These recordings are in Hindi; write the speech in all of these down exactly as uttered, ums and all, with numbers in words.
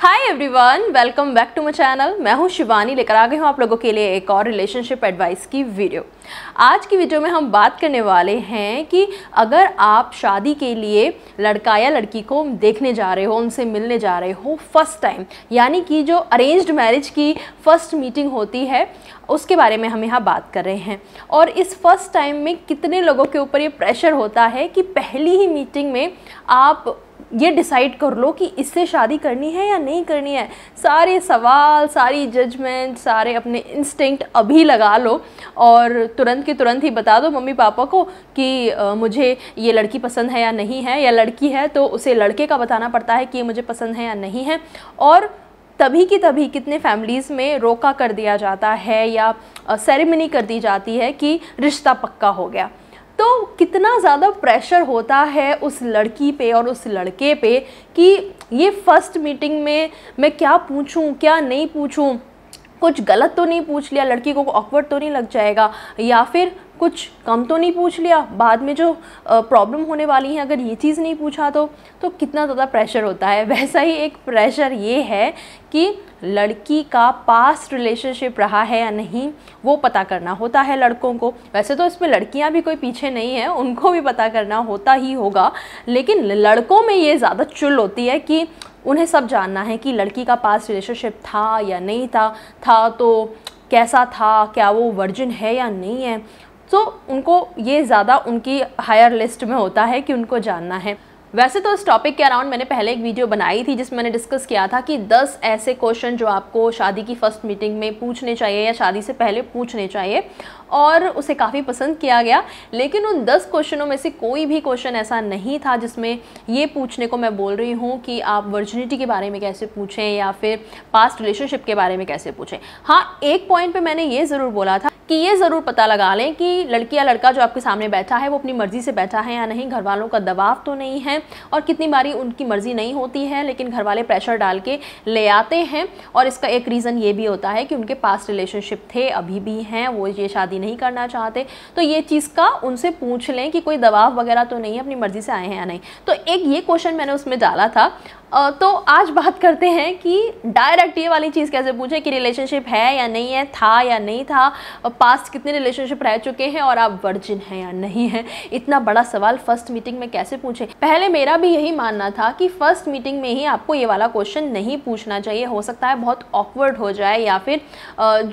Hi everyone, welcome back to my channel. मैं हूं शिवानी, लेकर आ गई हूं आप लोगों के लिए एक और रिलेशनशिप एडवाइस की वीडियो। आज की वीडियो में हम बात करने वाले हैं कि अगर आप शादी के लिए लड़का या लड़की को देखने जा रहे हो, उनसे मिलने जा रहे हो फर्स्ट टाइम, यानी कि जो अरेंज्ड मैरिज की फ़र्स्ट मीटिंग होती है उसके बारे में हम यहाँ बात कर रहे हैं। और इस फर्स्ट टाइम में कितने लोगों के ऊपर ये प्रेशर होता है कि पहली ही मीटिंग में आप ये डिसाइड कर लो कि इससे शादी करनी है या नहीं करनी है। सारे सवाल, सारी जजमेंट, सारे अपने इंस्टिंक्ट अभी लगा लो और तुरंत के तुरंत ही बता दो मम्मी पापा को कि आ, मुझे ये लड़की पसंद है या नहीं है, या लड़की है तो उसे लड़के का बताना पड़ता है कि ये मुझे पसंद है या नहीं है। और तभी की तभी कितने फैमिलीज़ में रोका कर दिया जाता है या सेरेमनी कर दी जाती है कि रिश्ता पक्का हो गया। तो कितना ज़्यादा प्रेशर होता है उस लड़की पे और उस लड़के पे कि ये फ़र्स्ट मीटिंग में मैं क्या पूछूं, क्या नहीं पूछूं, कुछ गलत तो नहीं पूछ लिया, लड़की को ऑकवर्ड तो नहीं लग जाएगा, या फिर कुछ कम तो नहीं पूछ लिया, बाद में जो प्रॉब्लम होने वाली है अगर ये चीज़ नहीं पूछा तो तो कितना ज़्यादा प्रेशर होता है। वैसा ही एक प्रेशर ये है कि लड़की का पास्ट रिलेशनशिप रहा है या नहीं, वो पता करना होता है लड़कों को। वैसे तो इसमें लड़कियां भी कोई पीछे नहीं हैं, उनको भी पता करना होता ही होगा, लेकिन लड़कों में ये ज़्यादा चुल होती है कि उन्हें सब जानना है कि लड़की का पास्ट रिलेशनशिप था या नहीं था, था तो कैसा था, क्या वो वर्जिन है या नहीं है। तो उनको ये ज़्यादा उनकी हायर लिस्ट में होता है कि उनको जानना है। वैसे तो इस टॉपिक के अराउंड मैंने पहले एक वीडियो बनाई थी जिसमें मैंने डिस्कस किया था कि दस ऐसे क्वेश्चन जो आपको शादी की फ़र्स्ट मीटिंग में पूछने चाहिए या शादी से पहले पूछने चाहिए, और उसे काफ़ी पसंद किया गया। लेकिन उन दस क्वेश्चनों में से कोई भी क्वेश्चन ऐसा नहीं था जिसमें ये पूछने को मैं बोल रही हूँ कि आप वर्जिनिटी के बारे में कैसे पूछें या फिर पास्ट रिलेशनशिप के बारे में कैसे पूछें। हाँ, एक पॉइंट पर मैंने ये ज़रूर बोला था कि ये ज़रूर पता लगा लें कि लड़की या लड़का जो आपके सामने बैठा है वो अपनी मर्ज़ी से बैठा है या नहीं, घर वालों का दबाव तो नहीं है। और कितनी बारी उनकी मर्ज़ी नहीं होती है लेकिन घर वाले प्रेशर डाल के ले आते हैं, और इसका एक रीज़न ये भी होता है कि उनके पास्ट रिलेशनशिप थे, अभी भी हैं, वो ये शादी नहीं करना चाहते। तो ये चीज़ का उनसे पूछ लें कि कोई दबाव वगैरह तो नहीं है, अपनी मर्ज़ी से आए हैं या नहीं। तो एक ये क्वेश्चन मैंने उसमें डाला था। तो आज बात करते हैं कि डायरेक्ट ये वाली चीज़ कैसे पूछें कि रिलेशनशिप है या नहीं है, था या नहीं था, पास्ट कितने रिलेशनशिप रह चुके हैं, और आप वर्जिन हैं या नहीं हैं। इतना बड़ा सवाल फर्स्ट मीटिंग में कैसे पूछें। पहले मेरा भी यही मानना था कि फ़र्स्ट मीटिंग में ही आपको ये वाला क्वेश्चन नहीं पूछना चाहिए। हो सकता है बहुत ऑकवर्ड हो जाए, या फिर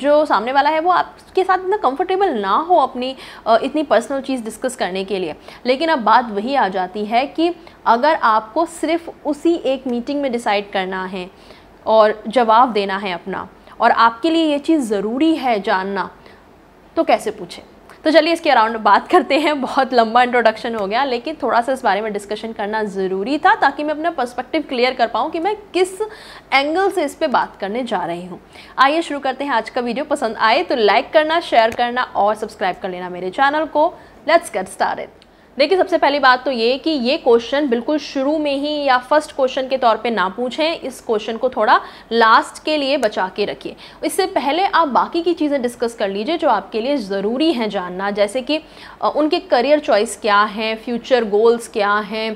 जो सामने वाला है वो आपके साथ इतना कम्फर्टेबल ना हो अपनी इतनी पर्सनल चीज़ डिस्कस करने के लिए। लेकिन अब बात वही आ जाती है कि अगर आपको सिर्फ उसी एक मीटिंग में डिसाइड करना है और जवाब देना है अपना, और आपके लिए ये चीज़ ज़रूरी है जानना, तो कैसे पूछें। तो चलिए इसके अराउंड बात करते हैं। बहुत लंबा इंट्रोडक्शन हो गया, लेकिन थोड़ा सा इस बारे में डिस्कशन करना ज़रूरी था ताकि मैं अपना पर्सपेक्टिव क्लियर कर पाऊँ कि मैं किस एंगल से इस पे बात करने जा रही हूँ। आइए शुरू करते हैं आज का वीडियो। पसंद आए तो लाइक करना, शेयर करना और सब्सक्राइब कर लेना मेरे चैनल को। Let's get started. देखिए, सबसे पहली बात तो ये कि ये क्वेश्चन बिल्कुल शुरू में ही या फर्स्ट क्वेश्चन के तौर पे ना पूछें। इस क्वेश्चन को थोड़ा लास्ट के लिए बचा के रखिए। इससे पहले आप बाकी की चीज़ें डिस्कस कर लीजिए जो आपके लिए ज़रूरी हैं जानना, जैसे कि उनके करियर चॉइस क्या हैं, फ्यूचर गोल्स क्या हैं,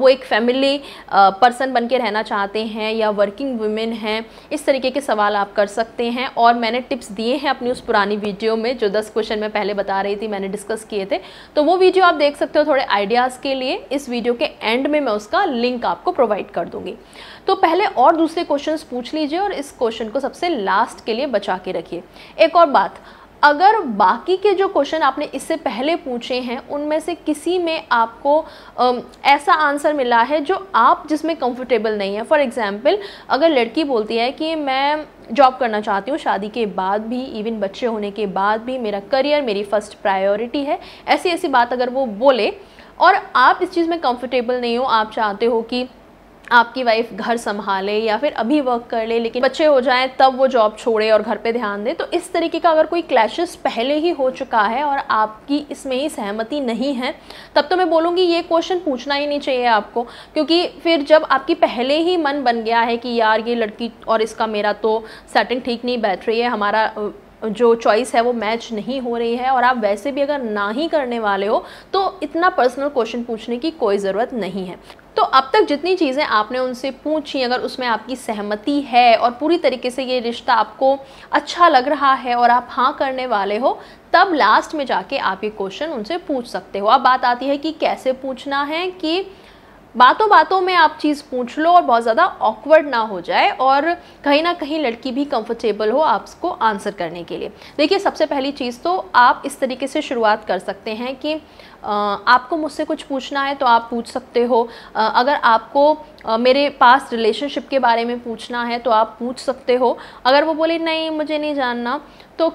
वो एक फैमिली पर्सन बन के रहना चाहते हैं या वर्किंग वुमेन हैं। इस तरीके के सवाल आप कर सकते हैं। और मैंने टिप्स दिए हैं अपनी उस पुरानी वीडियो में जो दस क्वेश्चन मैं पहले बता रही थी, मैंने डिस्कस किए थे, तो वो वीडियो आप देख तो थोड़े आइडियाज़ के लिए इस वीडियो के एंड में मैं उसका लिंक आपको प्रोवाइड कर दूंगी। तो पहले और दूसरे क्वेश्चंस पूछ लीजिए और इस क्वेश्चन को सबसे लास्ट के लिए बचा के रखिए। एक और बात, अगर बाकी के जो क्वेश्चन आपने इससे पहले पूछे हैं उनमें से किसी में आपको अम, ऐसा आंसर मिला है जो आप जिसमें कंफर्टेबल नहीं है। फॉर एग्जांपल, अगर लड़की बोलती है कि मैं जॉब करना चाहती हूँ शादी के बाद भी, इवन बच्चे होने के बाद भी, मेरा करियर मेरी फर्स्ट प्रायोरिटी है, ऐसी ऐसी बात अगर वो बोले और आप इस चीज़ में कंफर्टेबल नहीं हो, आप चाहते हो कि आपकी वाइफ घर संभाले या फिर अभी वर्क कर ले लेकिन बच्चे हो जाएं तब वो जॉब छोड़े और घर पे ध्यान दे, तो इस तरीके का अगर कोई क्लैशेस पहले ही हो चुका है और आपकी इसमें ही सहमति नहीं है, तब तो मैं बोलूँगी ये क्वेश्चन पूछना ही नहीं चाहिए आपको। क्योंकि फिर जब आपकी पहले ही मन बन गया है कि यार ये लड़की और इसका मेरा तो सेटिंग ठीक नहीं बैठ रही है, हमारा जो चॉइस है वो मैच नहीं हो रही है, और आप वैसे भी अगर ना ही करने वाले हो तो इतना पर्सनल क्वेश्चन पूछने की कोई ज़रूरत नहीं है। तो अब तक जितनी चीज़ें आपने उनसे पूछी, अगर उसमें आपकी सहमति है और पूरी तरीके से ये रिश्ता आपको अच्छा लग रहा है और आप हाँ करने वाले हो, तब लास्ट में जाके आप ये क्वेश्चन उनसे पूछ सकते हो। अब बात आती है कि कैसे पूछना है, कि बातों बातों में आप चीज़ पूछ लो और बहुत ज़्यादा ऑकवर्ड ना हो जाए और कहीं ना कहीं लड़की भी कंफर्टेबल हो आपको आंसर करने के लिए। देखिए, सबसे पहली चीज़ तो आप इस तरीके से शुरुआत कर सकते हैं कि आपको मुझसे कुछ पूछना है तो आप पूछ सकते हो, अगर आपको मेरे पास रिलेशनशिप के बारे में पूछना है तो आप पूछ सकते हो। अगर वो बोले नहीं मुझे नहीं जानना, तो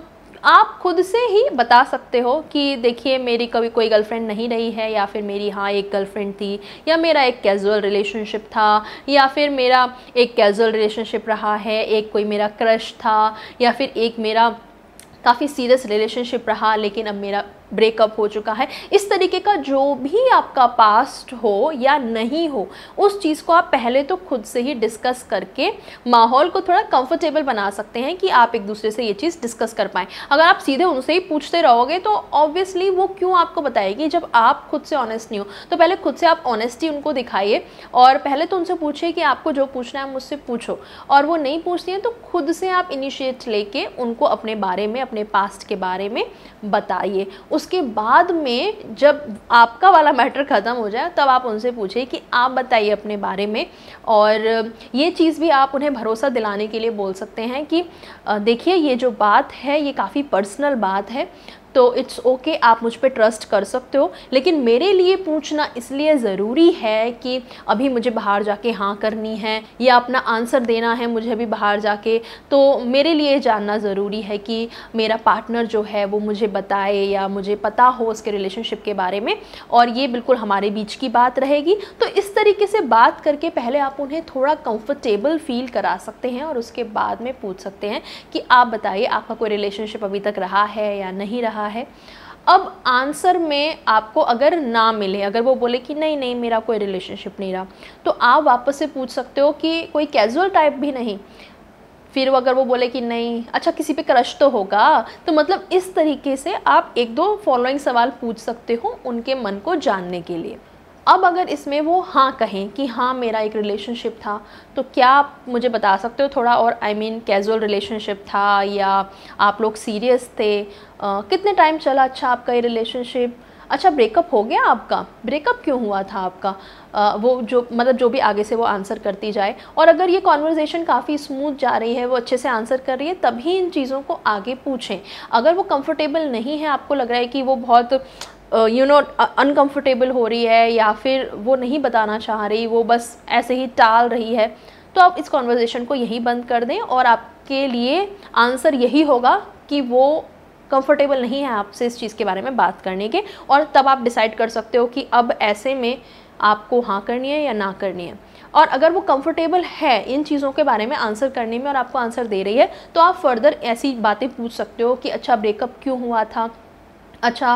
आप खुद से ही बता सकते हो कि देखिए मेरी कभी कोई गर्लफ्रेंड नहीं रही है, या फिर मेरी हाँ एक गर्लफ्रेंड थी, या मेरा एक कैजुअल रिलेशनशिप था, या फिर मेरा एक कैजुअल रिलेशनशिप रहा है, एक कोई मेरा क्रश था, या फिर एक मेरा काफ़ी सीरियस रिलेशनशिप रहा लेकिन अब मेरा ब्रेकअप हो चुका है। इस तरीके का जो भी आपका पास्ट हो या नहीं हो, उस चीज़ को आप पहले तो खुद से ही डिस्कस करके माहौल को थोड़ा कंफर्टेबल बना सकते हैं कि आप एक दूसरे से ये चीज़ डिस्कस कर पाएँ। अगर आप सीधे उनसे ही पूछते रहोगे तो ऑब्वियसली वो क्यों आपको बताएगी जब आप खुद से ऑनेस्ट नहीं हो। तो पहले खुद से आप ऑनेस्टी उनको दिखाइए और पहले तो उनसे पूछिए कि आपको जो पूछना है मुझसे पूछो, और वो नहीं पूछती हैं तो खुद से आप इनिशिएट लेके उनको अपने बारे में, अपने पास्ट के बारे में बताइए। उसके बाद में जब आपका वाला मैटर ख़त्म हो जाए तब आप उनसे पूछिए कि आप बताइए अपने बारे में, और ये चीज़ भी आप उन्हें भरोसा दिलाने के लिए बोल सकते हैं कि देखिए ये जो बात है ये काफ़ी पर्सनल बात है, तो इट्स ओके okay, आप मुझ पे ट्रस्ट कर सकते हो, लेकिन मेरे लिए पूछना इसलिए ज़रूरी है कि अभी मुझे बाहर जाके हाँ करनी है या अपना आंसर देना है मुझे अभी बाहर जाके, तो मेरे लिए जानना ज़रूरी है कि मेरा पार्टनर जो है वो मुझे बताए या मुझे पता हो उसके रिलेशनशिप के बारे में, और ये बिल्कुल हमारे बीच की बात रहेगी। तो इस तरीके से बात करके पहले आप उन्हें थोड़ा कंफर्टेबल फील करा सकते हैं और उसके बाद में पूछ सकते हैं कि आप बताइए आपका कोई रिलेशनशिप अभी तक रहा है या नहीं रहा है। अब आंसर में आपको अगर ना मिले, अगर वो बोले कि नहीं नहीं मेरा कोई रिलेशनशिप नहीं रहा, तो आप वापस से पूछ सकते हो कि कोई कैजुअल टाइप भी नहीं। फिर वो अगर वो बोले कि नहीं, अच्छा किसी पे क्रश तो होगा, तो मतलब इस तरीके से आप एक दो फॉलोइंग सवाल पूछ सकते हो उनके मन को जानने के लिए। अब अगर इसमें वो हाँ कहें कि हाँ मेरा एक रिलेशनशिप था, तो क्या आप मुझे बता सकते हो थोड़ा और, आई मीन कैजुअल रिलेशनशिप था या आप लोग सीरियस थे, आ, कितने टाइम चला अच्छा आपका ये रिलेशनशिप, अच्छा ब्रेकअप हो गया आपका, ब्रेकअप क्यों हुआ था आपका, आ, वो जो मतलब जो भी आगे से वो आंसर करती जाए। और अगर ये कॉन्वर्जेसन काफ़ी स्मूथ जा रही है, वो अच्छे से आंसर कर रही है, तभी इन चीज़ों को आगे पूछें। अगर वो कंफर्टेबल नहीं है, आपको लग रहा है कि वो बहुत यू नो अनकंफर्टेबल हो रही है या फिर वो नहीं बताना चाह रही, वो बस ऐसे ही टाल रही है, तो आप इस कॉन्वर्जेसन को यहीं बंद कर दें और आपके लिए आंसर यही होगा कि वो कंफर्टेबल नहीं है आपसे इस चीज़ के बारे में बात करने के, और तब आप डिसाइड कर सकते हो कि अब ऐसे में आपको हाँ करनी है या ना करनी है। और अगर वो कंफर्टेबल है इन चीज़ों के बारे में आंसर करने में और आपको आंसर दे रही है, तो आप फर्दर ऐसी बातें पूछ सकते हो कि अच्छा ब्रेकअप क्यों हुआ था, अच्छा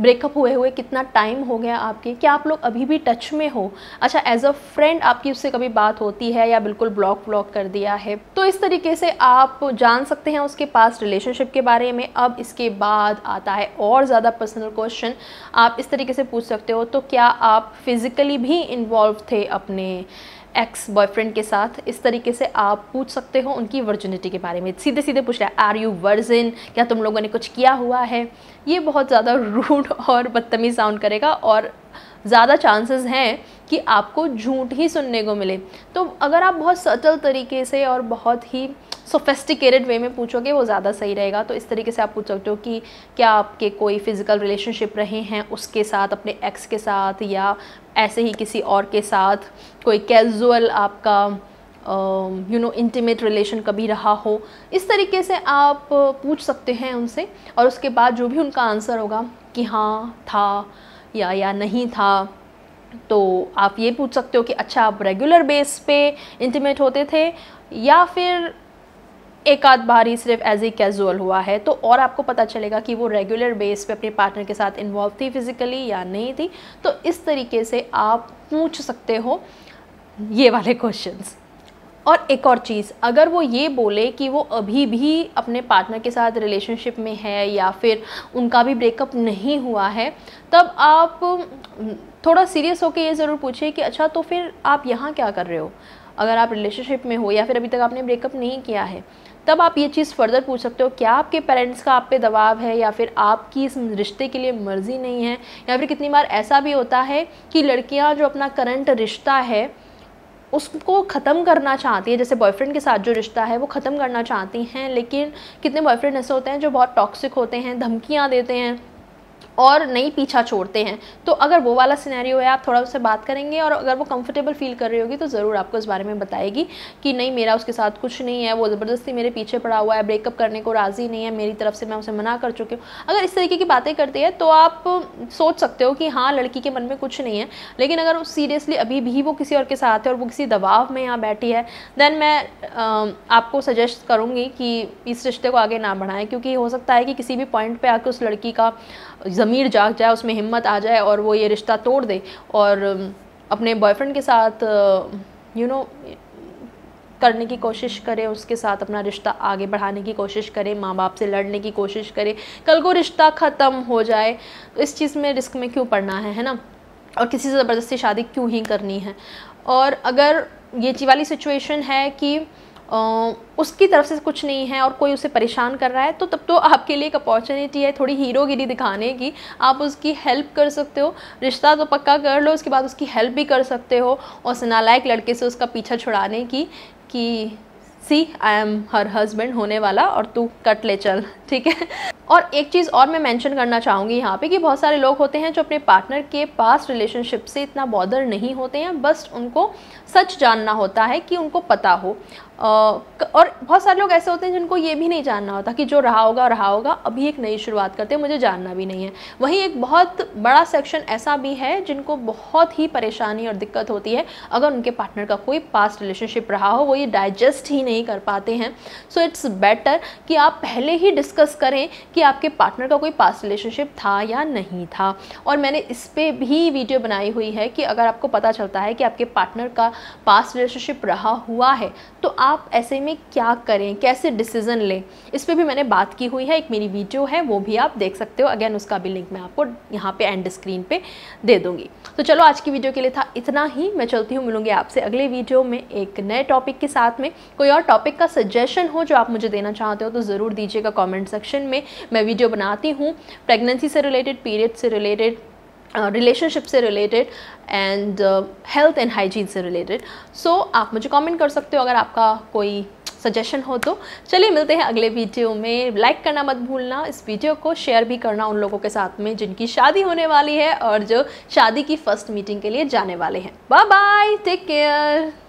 ब्रेकअप हुए हुए कितना टाइम हो गया आपके, क्या आप लोग अभी भी टच में हो, अच्छा एज अ फ्रेंड आपकी उससे कभी बात होती है या बिल्कुल ब्लॉक ब्लॉक कर दिया है। तो इस तरीके से आप जान सकते हैं उसके पास्ट रिलेशनशिप के बारे में। अब इसके बाद आता है और ज़्यादा पर्सनल क्वेश्चन, आप इस तरीके से पूछ सकते हो तो क्या आप फिज़िकली भी इन्वॉल्व थे अपने एक्स बॉयफ्रेंड के साथ। इस तरीके से आप पूछ सकते हो उनकी वर्जिनिटी के बारे में, सीधे सीधे पूछ रहा है आर यू वर्जिन, क्या तुम लोगों ने कुछ किया हुआ है। ये बहुत ज़्यादा रूड और बदतमीज़ साउंड करेगा और ज़्यादा चांसेस हैं कि आपको झूठ ही सुनने को मिले। तो अगर आप बहुत सटल तरीके से और बहुत ही सोफेस्टिकेटेड वे में पूछोगे वो ज़्यादा सही रहेगा। तो इस तरीके से आप पूछ सकते हो कि क्या आपके कोई फ़िज़िकल रिलेशनशिप रहे हैं उसके साथ, अपने एक्स के साथ या ऐसे ही किसी और के साथ, कोई कैजुअल आपका यू नो इंटीमेट रिलेशन कभी रहा हो। इस तरीके से आप पूछ सकते हैं उनसे, और उसके बाद जो भी उनका आंसर होगा कि हाँ था या या नहीं था, तो आप ये पूछ सकते हो कि अच्छा आप रेगुलर बेस पे इंटीमेट होते थे या फिर एक आध बार ही सिर्फ एज ए कैजुअल हुआ है। तो और आपको पता चलेगा कि वो रेगुलर बेस पे अपने पार्टनर के साथ इन्वॉल्व थी फिज़िकली या नहीं थी। तो इस तरीके से आप पूछ सकते हो ये वाले क्वेश्चंस। और एक और चीज़, अगर वो ये बोले कि वो अभी भी अपने पार्टनर के साथ रिलेशनशिप में है या फिर उनका भी ब्रेकअप नहीं हुआ है, तब आप थोड़ा सीरियस होकर ये ज़रूर पूछिए कि अच्छा तो फिर आप यहाँ क्या कर रहे हो। अगर आप रिलेशनशिप में हो या फिर अभी तक आपने ब्रेकअप नहीं किया है, तब आप ये चीज़ फर्दर पूछ सकते हो, क्या आपके पेरेंट्स का आप पे दबाव है या फिर आपकी इस रिश्ते के लिए मर्ज़ी नहीं है। या फिर कितनी बार ऐसा भी होता है कि लड़कियां जो अपना करंट रिश्ता है उसको ख़त्म करना चाहती है, जैसे बॉयफ्रेंड के साथ जो रिश्ता है वो ख़त्म करना चाहती हैं, लेकिन कितने बॉयफ्रेंड ऐसे होते हैं जो बहुत टॉक्सिक होते हैं, धमकियाँ देते हैं और नहीं पीछा छोड़ते हैं। तो अगर वो वाला सिनेरियो है, आप थोड़ा उससे बात करेंगे और अगर वो कंफर्टेबल फील कर रही होगी तो ज़रूर आपको इस बारे में बताएगी कि नहीं मेरा उसके साथ कुछ नहीं है, वो ज़बरदस्ती मेरे पीछे पड़ा हुआ है, ब्रेकअप करने को राज़ी नहीं है, मेरी तरफ से मैं उसे मना कर चुकी हूँ। अगर इस तरीके की बातें करती है तो आप सोच सकते हो कि हाँ लड़की के मन में कुछ नहीं है। लेकिन अगर सीरियसली अभी भी वो किसी और के साथ है और वो किसी दबाव में यहाँ बैठी है, देन मैं आपको सजेस्ट करूँगी कि इस रिश्ते को आगे ना बढ़ाएं, क्योंकि हो सकता है कि किसी भी पॉइंट पर आकर उस लड़की का ज़मीर जाग जाए, उसमें हिम्मत आ जाए और वो ये रिश्ता तोड़ दे और अपने बॉयफ्रेंड के साथ यू नो करने की कोशिश करे, उसके साथ अपना रिश्ता आगे बढ़ाने की कोशिश करे, माँ बाप से लड़ने की कोशिश करे, कल को रिश्ता ख़त्म हो जाए। तो इस चीज़ में रिस्क में क्यों पड़ना है, है ना, और किसी से ज़बरदस्ती शादी क्यों ही करनी है। और अगर ये ची वाली सिचुएशन है कि उसकी तरफ से कुछ नहीं है और कोई उसे परेशान कर रहा है, तो तब तो आपके लिए एक अपॉर्चुनिटी है थोड़ी हीरोगिरी दिखाने की। आप उसकी हेल्प कर सकते हो, रिश्ता तो पक्का कर लो, उसके बाद उसकी हेल्प भी कर सकते हो और नालायक लड़के से उसका पीछा छुड़ाने की कि सी आई एम हर हस्बैंड होने वाला और तू कट ले चल, ठीक है। और एक चीज़ और मैं मेंशन करना चाहूँगी यहाँ पे कि बहुत सारे लोग होते हैं जो अपने पार्टनर के पास रिलेशनशिप से इतना बॉदर नहीं होते हैं, बस उनको सच जानना होता है कि उनको पता हो। और बहुत सारे लोग ऐसे होते हैं जिनको ये भी नहीं जानना होता कि जो रहा होगा रहा होगा, अभी एक नई शुरुआत करते हैं, मुझे जानना भी नहीं है। वहीं एक बहुत बड़ा सेक्शन ऐसा भी है जिनको बहुत ही परेशानी और दिक्कत होती है अगर उनके पार्टनर का कोई पास्ट रिलेशनशिप रहा हो, वो ये डाइजेस्ट ही नहीं कर पाते हैं। सो इट्स बेटर कि आप पहले ही डिस्कस करें कि आपके पार्टनर का कोई पास्ट रिलेशनशिप था या नहीं था। और मैंने इस पर भी वीडियो बनाई हुई है कि अगर आपको पता चलता है कि आपके पार्टनर का पास्ट रिलेशनशिप रहा हुआ है तो आप ऐसे में क्या करें, कैसे डिसीजन लें, इस पर भी मैंने बात की हुई है। एक मेरी वीडियो है वो भी आप देख सकते हो, अगेन उसका भी लिंक मैं आपको यहाँ पे एंड स्क्रीन पे दे दूँगी। तो चलो आज की वीडियो के लिए था इतना ही, मैं चलती हूँ, मिलूँगी आपसे अगले वीडियो में एक नए टॉपिक के साथ में। कोई और टॉपिक का सजेशन हो जो आप मुझे देना चाहते हो तो ज़रूर दीजिएगा कॉमेंट सेक्शन में, मैं वीडियो बनाती हूँ प्रेगनेंसी से रिलेटेड, पीरियड से रिलेटेड, रिलेशनशिप uh, से related and health and hygiene से रिलेटेड। सो आप मुझे कमेंट कर सकते हो अगर आपका कोई सजेशन हो तो। चलिए मिलते हैं अगले वीडियो में, लाइक करना मत भूलना, इस वीडियो को शेयर भी करना उन लोगों के साथ में जिनकी शादी होने वाली है और जो शादी की फर्स्ट मीटिंग के लिए जाने वाले हैं। Bye bye, take care.